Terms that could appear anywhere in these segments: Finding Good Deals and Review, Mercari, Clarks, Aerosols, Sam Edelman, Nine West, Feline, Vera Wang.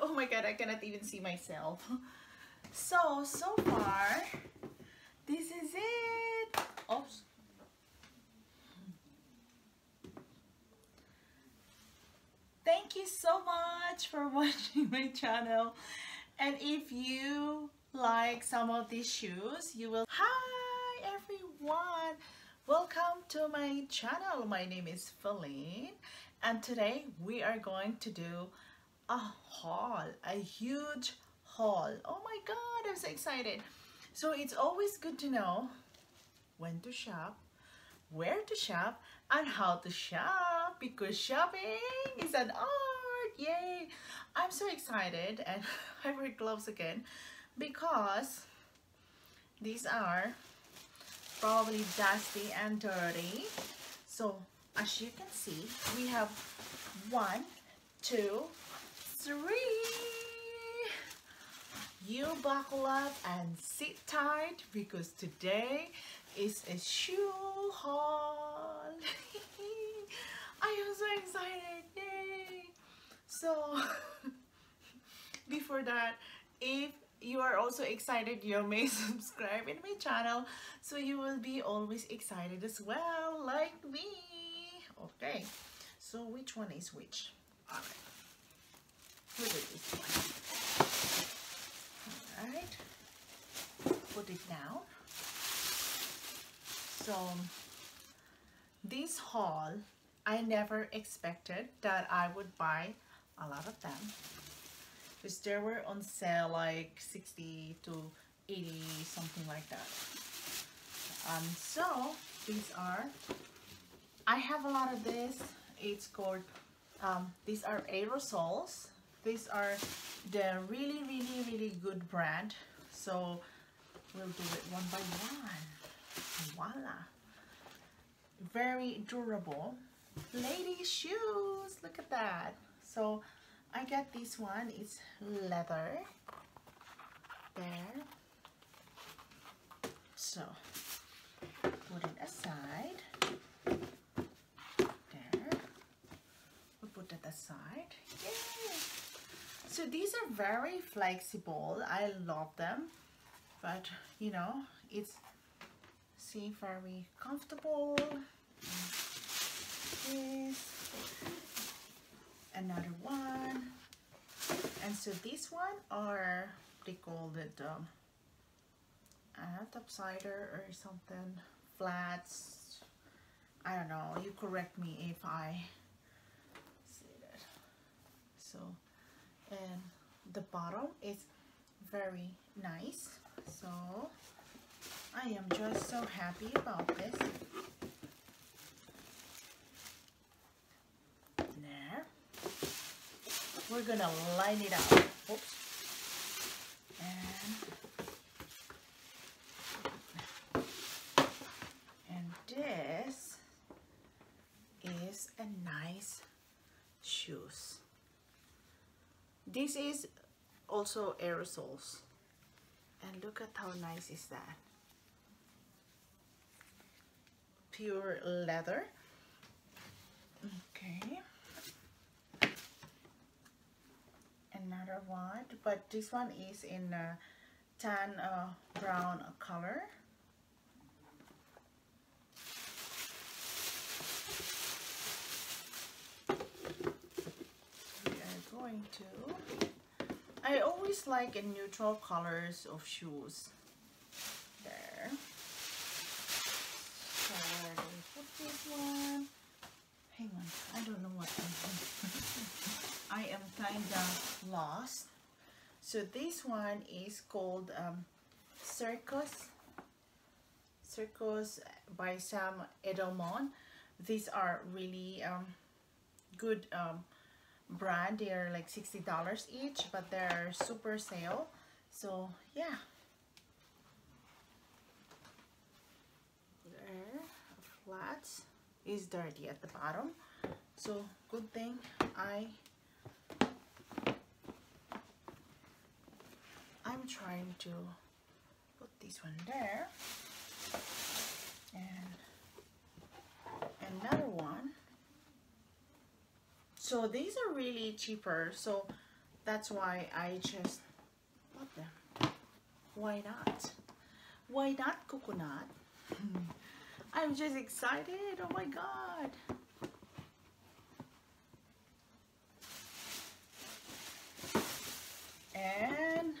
oh my god, I cannot even see myself. So far, this is it. Oops. Thank you so much for watching my channel, and if you like some of these shoes, you will. Hi everyone, welcome to my channel. My name is Feline, and today we are going to do a haul, a huge haul. Oh my god, I'm so excited. So it's always good to know when to shop, where to shop, and how to shop, because shopping is an art. Yay! I'm so excited, and I wear gloves again because these are probably dusty and dirty. So as you can see, we have 1, 2, 3. You buckle up and sit tight because today is a shoe haul. I am so excited. Yay! So before that, if you are also excited, you may subscribe in my channel so you will be always excited as well, like me. Okay, so which one is which? All right, look at this one. All right, put it down. So this haul, I never expected that I would buy a lot of them, because they were on sale like 60 to 80, something like that. So these are, I have a lot of this. It's called, these are Aerosols. These are the really good brand. So we'll do it one by one. Voila. Very durable lady shoes. Look at that. So I got this one, it's leather there, so put it aside there, we put it aside. Yay! So these are very flexible, I love them, but you know, it's, see, very comfortable. Another one, and so this one are, they called it topsider or something, flats, I don't know, you correct me if I say that. So, and the bottom is very nice, so I am just so happy about this. There, we're gonna line it up. Oops. And this is a nice shoes. This is also Aerosols, and look at how nice is that. Pure leather. Okay. Another one, but this one is in tan brown color. We are going to, I always like in neutral colors of shoes. There. So where do we put this one? Hang on, I don't know what I'm doing. I am kind of lost. So this one is called Circus by Sam Edelman. These are really good brand. They are like $60 each, but they're super sale. So yeah. There, flats is dirty at the bottom. So good thing I'm trying to put this one there, and another one. So these are really cheaper, so That's why I just bought them. Why not? Why not coconut? I'm just excited. Oh my god. And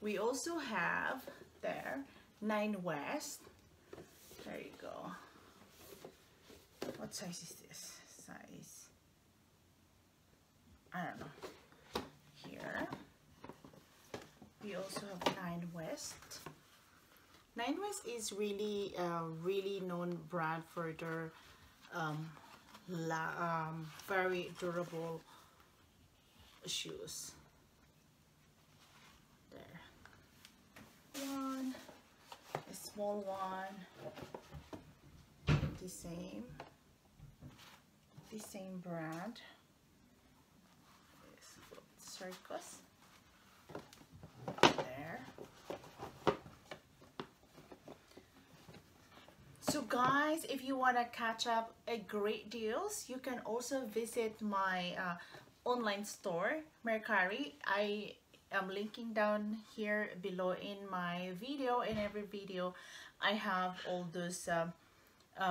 we also have there Nine West. There you go. What size is this? Size, I don't know. Here we also have Nine West. Nine West is really really known brand for their very durable shoes. One, a small one, the same brand, Circus, there. So guys, if you want to catch up a great deals, you can also visit my online store, Mercari. I'm linking down here below in my video. In every video I have all those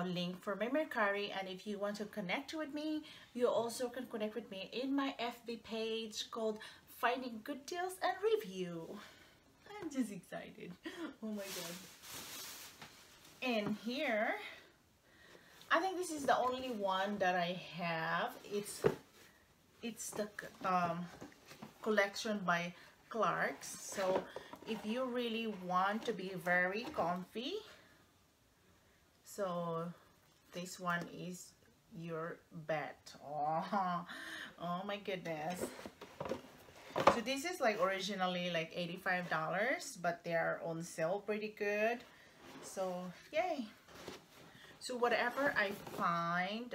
link for my Mercari, and if you want to connect with me, you also can connect with me in my FB page called Finding Good Deals and Review. I'm just excited. Oh my god. And here, I think this is the only one that I have. It's the collection by Clarks. So if you really want to be very comfy, so this one is your bet. Oh my goodness. So this is like originally like $85, but they are on sale pretty good, so yay. So whatever I find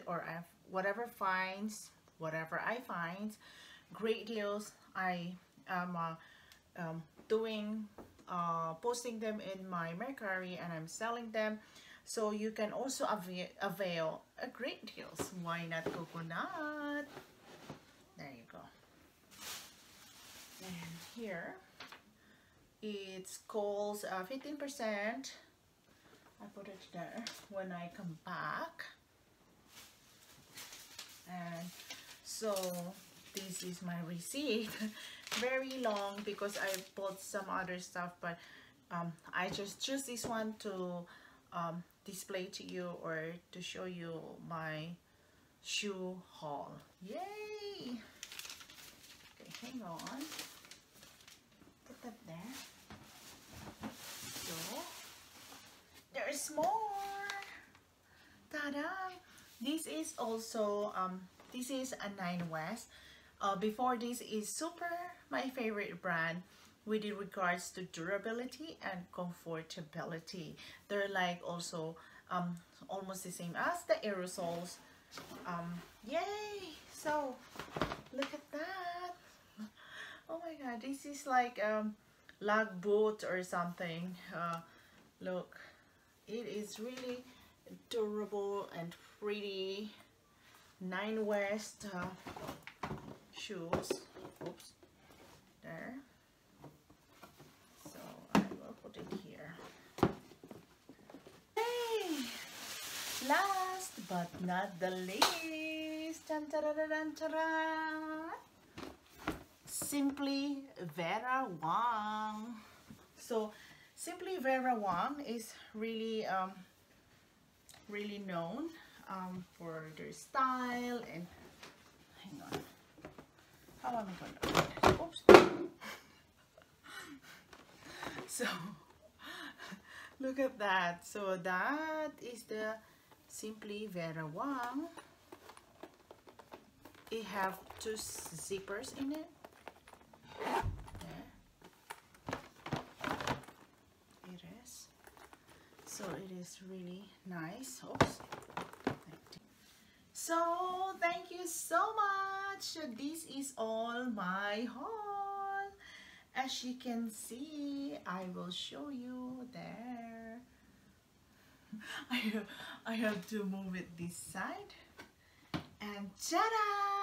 great deals, I am posting them in my Mercari, and I'm selling them, so you can also avail a great deals. Why not coconut? There you go. And here it's calls 15%. I put it there when I come back. And so this is my receipt. Very long because I bought some other stuff, but I just choose this one to display to you or to show you my shoe haul. Yay! Okay, hang on. Put that there. So there's more. Ta-da! This is also this is a Nine West. Before this is Super, my favorite brand with regards to durability and comfortability. They're like also almost the same as the Aerosols. Yay! So look at that. Oh my god, this is like lug boot or something. Look, it is really durable and pretty. Nine West shoes. Oops, there. So I will put it here. Hey, last but not the least, Simply Vera Wang. So Simply Vera Wang is really really known for their style. And hang on, how am I going to open it? Oops. So look at that. So that is the Simply Vera Wang. It have two zippers in it. There it is. So it is really nice. Oops. So thank you so much. This is all my haul. As you can see, I will show you there. I have to move it this side. And ta-da!